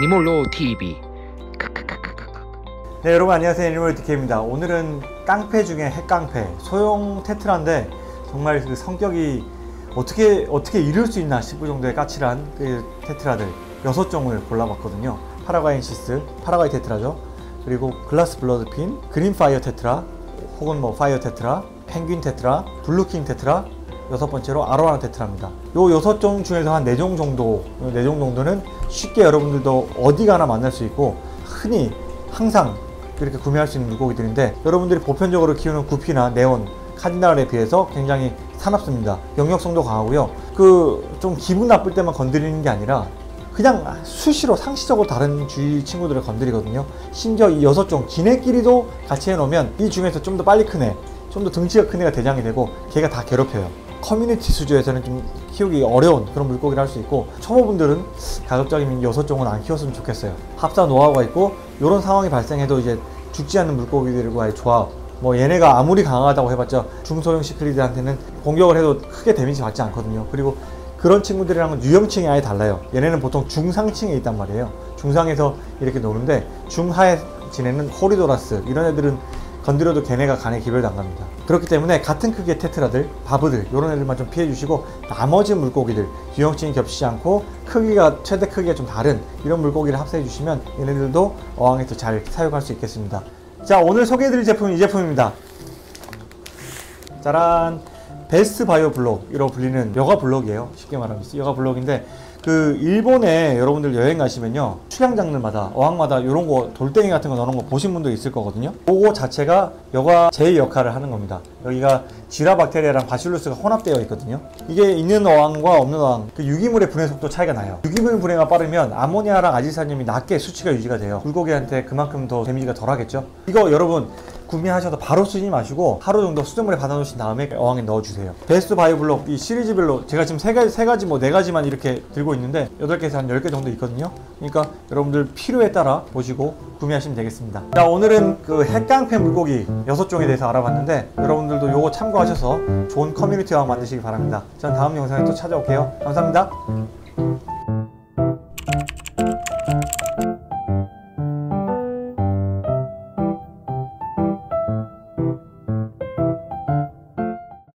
애니몰로TV. 네, 여러분 안녕하세요. 애니몰로TV입니다. 오늘은 깡패 중에 핵깡패 소형 테트라인데 정말 그 성격이 어떻게 이룰 수 있나 싶을 정도의 까칠한 그 테트라들 6종을 골라봤거든요. 파라과인시스, 파라과이 테트라죠. 그리고 글라스 블러드핀, 그린파이어 테트라 혹은 뭐 파이어 테트라, 펭귄 테트라, 블루킹 테트라, 6번째로 아로랑 테트라입니다. 요 6종 중에서 한 4종 정도, 4종 정도는 쉽게 여러분들도 어디 가나 만날 수 있고 흔히 항상 이렇게 구매할 수 있는 물고기들인데, 여러분들이 보편적으로 키우는 구피나 네온, 카디날에 비해서 굉장히 사납습니다. 역력성도 강하고요. 좀 기분 나쁠 때만 건드리는 게 아니라 그냥 수시로 상시적으로 다른 주위 친구들을 건드리거든요. 심지어 이 6종 지네끼리도 같이 해놓으면 이 중에서 좀 더 빨리 큰 애, 좀 더 등치가 큰 애가 대장이 되고 걔가 다 괴롭혀요. 커뮤니티 수조에서는 좀 키우기 어려운 그런 물고기를 할 수 있고, 초보분들은 가급적이면 6종은 안 키웠으면 좋겠어요. 합사 노하우가 있고 이런 상황이 발생해도 이제 죽지 않는 물고기들과의 조합, 뭐 얘네가 아무리 강하다고 해봤자 중소형 시크리드한테는 공격을 해도 크게 데미지 받지 않거든요. 그리고 그런 친구들이랑은 유형층이 아예 달라요. 얘네는 보통 중상층에 있단 말이에요. 중상에서 이렇게 노는데 중하에 지내는 코리도라스 이런 애들은 건드려도 걔네가 간에 기별당합니다. 그렇기 때문에 같은 크기의 테트라들, 바브들 이런 애들만 좀 피해주시고, 나머지 물고기들 유형층이 겹치지 않고 크기가 최대 크기가 좀 다른 이런 물고기를 합사해주시면 얘네들도 어항에서 잘 사육할 수 있겠습니다. 자, 오늘 소개해드릴 제품은 이 제품입니다. 짜란, 베스트 바이오 블록 이라고 불리는 여과 블록이에요. 쉽게 말하면 여과 블록인데, 일본에 여러분들 여행 가시면요, 출향장르마다 어항마다 이런 거 돌덩이 같은 거 넣는 거 보신 분도 있을 거거든요. 요거 자체가 여과 제의 역할을 하는 겁니다. 여기가 지라박테리아랑 바실루스가 혼합되어 있거든요. 이게 있는 어항과 없는 어항 유기물의 분해 속도 차이가 나요. 유기물 분해가 빠르면 아모니아랑 아질산염이 낮게 수치가 유지가 돼요. 물고기한테 그만큼 더 데미지가 덜 하겠죠. 이거 여러분 구매하셔서 바로 쓰지 마시고 하루 정도 수돗물에 받아놓으신 다음에 어항에 넣어주세요. 베스트 바이오 블록 이 시리즈별로 제가 지금 네 가지만 이렇게 들고 있는데 8개에서 한 10개 정도 있거든요. 그러니까 여러분들 필요에 따라 보시고 구매하시면 되겠습니다. 자, 오늘은 그 핵깡패 물고기 6종에 대해서 알아봤는데, 여러분들도 요거 참고하셔서 좋은 커뮤니티 어항 만드시기 바랍니다. 전 다음 영상에 또 찾아올게요. 감사합니다.